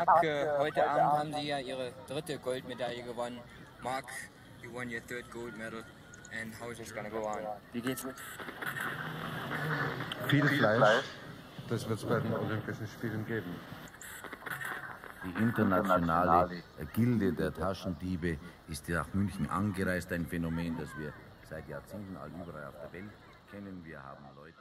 Hacke, heute Abend haben sie ja ihre dritte Goldmedaille gewonnen. Mark, you won your third gold medal and how is this gonna go on? Wie geht's mit? Viel Fleisch, das wird es bei den Olympischen Spielen geben. Die internationale Gilde der Taschendiebe ist nach München angereist, ein Phänomen, das wir seit Jahrzehnten überall auf der Welt kennen. Wir haben Leute.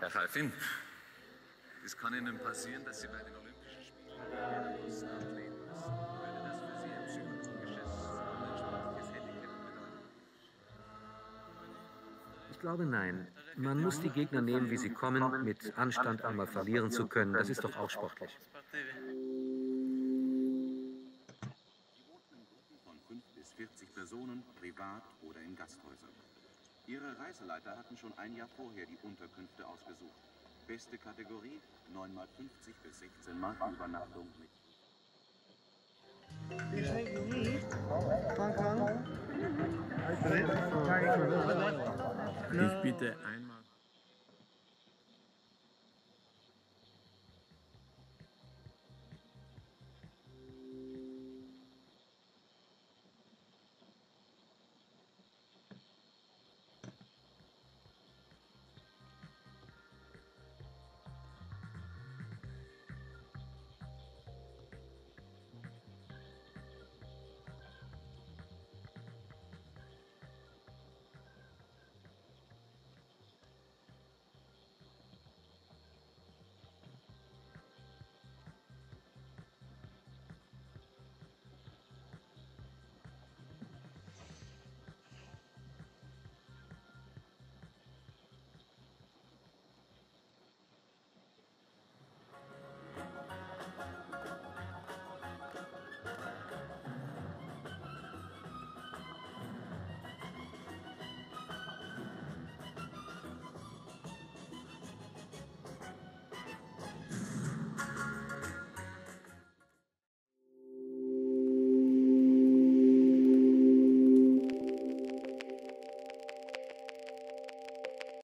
Herr Halfin, es kann Ihnen passieren, dass Sie bei den Olympischen Spielen müssen, antreten müssen. Würde das für Sie ein psychologisches und ein sportliches Handicap bedeuten? Ich glaube, nein. Man muss die Gegner nehmen, wie sie kommen, mit Anstand einmal verlieren zu können. Das ist doch auch sportlich. Die Wohnungen von 5 bis 40 Personen, privat oder in Gasthäusern. Ihre Reiseleiter hatten schon ein Jahr vorher die Unterkünfte ausgesucht. Beste Kategorie, 9×50 bis 16 Mark Übernachtung mit. Ich bitte einmal.